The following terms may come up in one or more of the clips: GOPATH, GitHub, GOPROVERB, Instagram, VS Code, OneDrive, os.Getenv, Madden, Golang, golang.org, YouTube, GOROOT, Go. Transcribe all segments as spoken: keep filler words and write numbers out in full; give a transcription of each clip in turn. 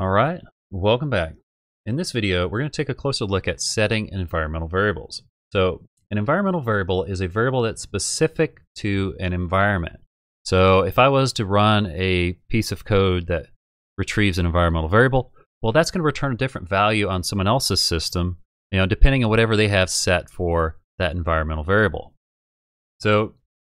All right, welcome back. In this video, we're going to take a closer look at setting and environmental variables. So an environmental variable is a variable that's specific to an environment. So if I was to run a piece of code that retrieves an environmental variable, well, that's going to return a different value on someone else's system, you know, depending on whatever they have set for that environmental variable. So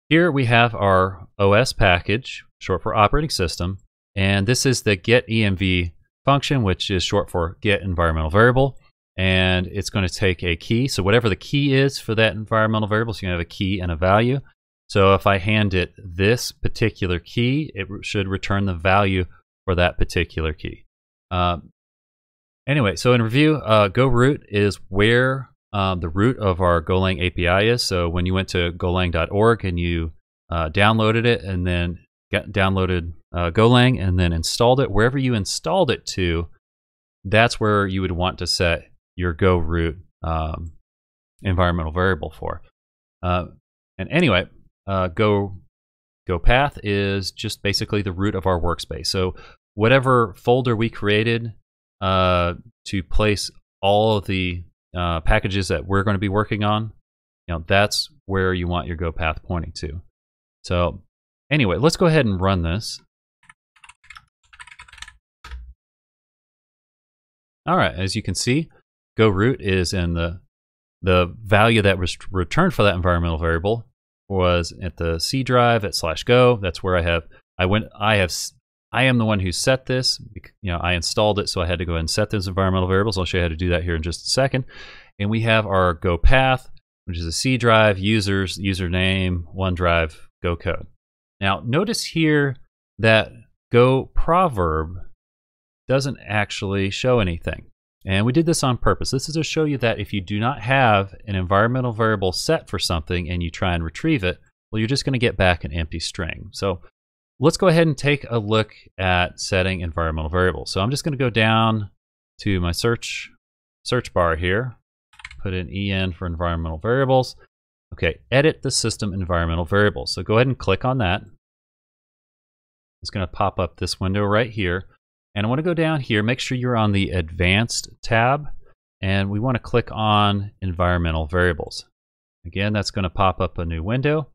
here we have our O S package, short for operating system, and this is the get E N V function, which is short for get environmental variable, and it's going to take a key. So whatever the key is for that environmental variable, so you're going to have a key and a value. So if I hand it this particular key, it should return the value for that particular key. Um, anyway, so in review, uh, GoRoot is where um, the root of our Golang A P I is. So when you went to golang dot org and you uh, downloaded it and then got downloaded uh, Golang and then installed it, wherever you installed it to, that's where you would want to set your GoRoot um, environmental variable for. Uh, and anyway, uh, Go GoPath is just basically the root of our workspace. So whatever folder we created uh, to place all of the uh, packages that we're going to be working on, you know, that's where you want your GoPath pointing to. So anyway, let's go ahead and run this. All right, as you can see, GoRoot is in the the value that was returned for that environmental variable was at the C drive at slash go. That's where I have I went I have I am the one who set this. You know, I installed it, so I had to go ahead and set those environmental variables. I'll show you how to do that here in just a second. And we have our go path, which is a C drive, users, username, OneDrive, go code. Now, notice here that GoProverb doesn't actually show anything. And we did this on purpose. This is to show you that if you do not have an environmental variable set for something and you try and retrieve it, well, you're just going to get back an empty string. So let's go ahead and take a look at setting environmental variables. So I'm just going to go down to my search search bar here, put in E N for environmental variables. Okay, edit the system environmental variables. So go ahead and click on that. It's going to pop up this window right here. And I want to go down here, make sure you're on the advanced tab, and we want to click on environmental variables. Again, that's going to pop up a new window.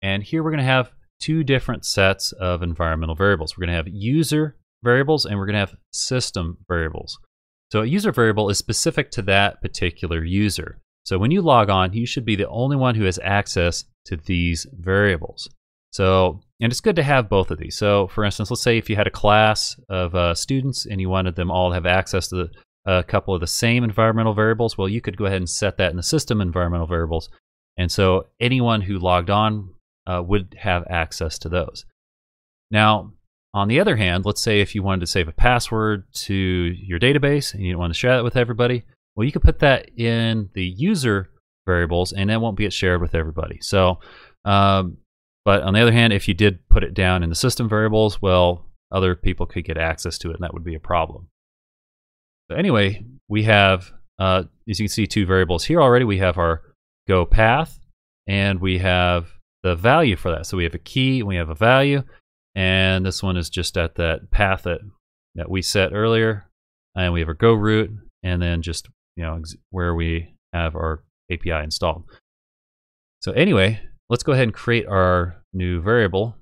And here we're going to have two different sets of environmental variables. We're going to have user variables and we're going to have system variables. So a user variable is specific to that particular user. So when you log on, you should be the only one who has access to these variables. So, and it's good to have both of these. So for instance, let's say if you had a class of uh, students and you wanted them all to have access to a couple of the same environmental variables, well, you could go ahead and set that in the system environmental variables. And so anyone who logged on Uh, would have access to those. Now, on the other hand, let's say if you wanted to save a password to your database and you didn't want to share that with everybody, well, you could put that in the user variables and that won't be shared with everybody. So, um, but on the other hand, if you did put it down in the system variables, well, other people could get access to it and that would be a problem. So anyway, we have, uh, as you can see, two variables here already. We have our go path and we have the value for that. So we have a key and we have a value, and this one is just at that path that, that we set earlier, and we have our go root and then just, you know, where we have our A P I installed. So anyway, let's go ahead and create our new variable.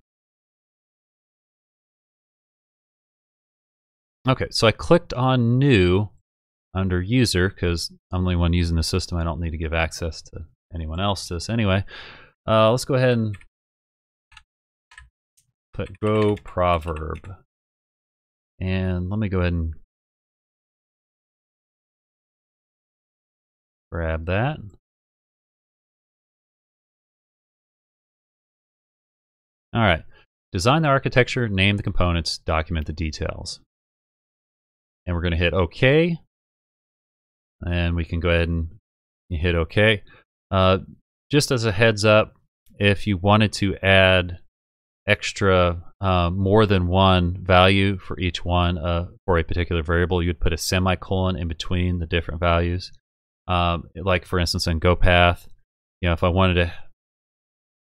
Okay, so I clicked on new under user because I'm the only one using the system. I don't need to give access to anyone else to this anyway. Uh, let's go ahead and put GoProverb. And let me go ahead and grab that. All right. Design the architecture, name the components, document the details. And we're going to hit OK. And we can go ahead and hit OK. Uh, Just as a heads up, if you wanted to add extra uh, more than one value for each one uh, for a particular variable, you'd put a semicolon in between the different values. Um, like for instance, in GoPath, you know, if I wanted to,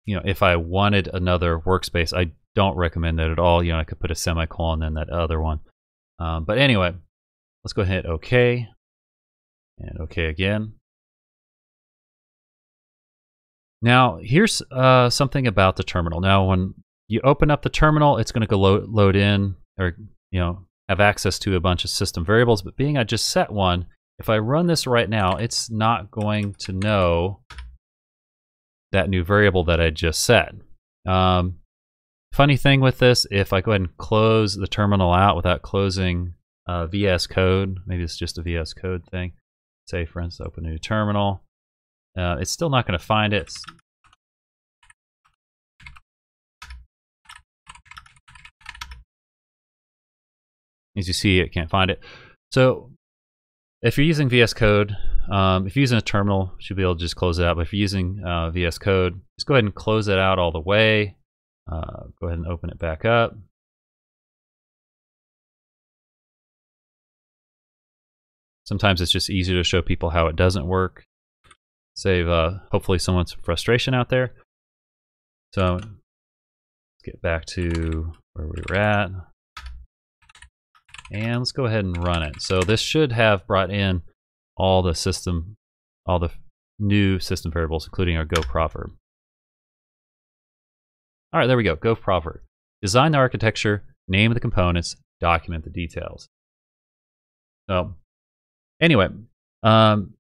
you know, if I wanted another workspace, I don't recommend that at all. You know, I could put a semicolon in that other one. Uh, but anyway, let's go ahead and hit OK. And OK again. Now, here's uh, something about the terminal. Now, when you open up the terminal, it's going to go lo load in, or you know, have access to a bunch of system variables. But being I just set one, if I run this right now, it's not going to know that new variable that I just set. Um, funny thing with this, if I go ahead and close the terminal out without closing uh, V S Code, maybe it's just a V S Code thing. Say, for instance, open a new terminal. Uh, it's still not going to find it. As you see, it can't find it. So if you're using V S Code, um, if you're using a terminal, you should be able to just close it out. But if you're using uh, V S Code, just go ahead and close it out all the way. Uh, go ahead and open it back up. Sometimes it's just easier to show people how it doesn't work. Save, uh, hopefully, someone's frustration out there. So let's get back to where we were at. And let's go ahead and run it. So this should have brought in all the system, all the new system variables, including our GoProverb. All right, there we go, GoProverb. Design the architecture, name the components, document the details. So anyway, um,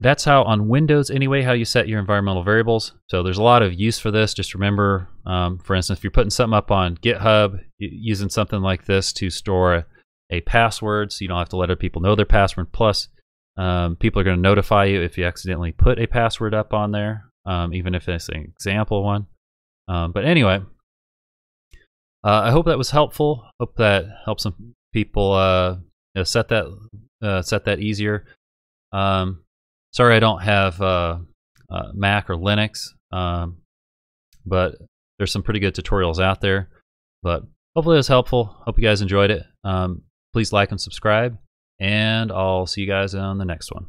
that's how on Windows anyway, how you set your environmental variables. So there's a lot of use for this. Just remember, um, for instance, if you're putting something up on GitHub, using something like this to store a a password, so you don't have to let other people know their password. Plus, um, people are going to notify you if you accidentally put a password up on there, um, even if it's an example one. Um, but anyway, uh, I hope that was helpful. Hope that helps some people uh, set that uh, set that easier. Um, sorry, I don't have uh, uh, Mac or Linux, um, but there's some pretty good tutorials out there. But hopefully it was helpful. Hope you guys enjoyed it. Um, Please like and subscribe, and I'll see you guys on the next one.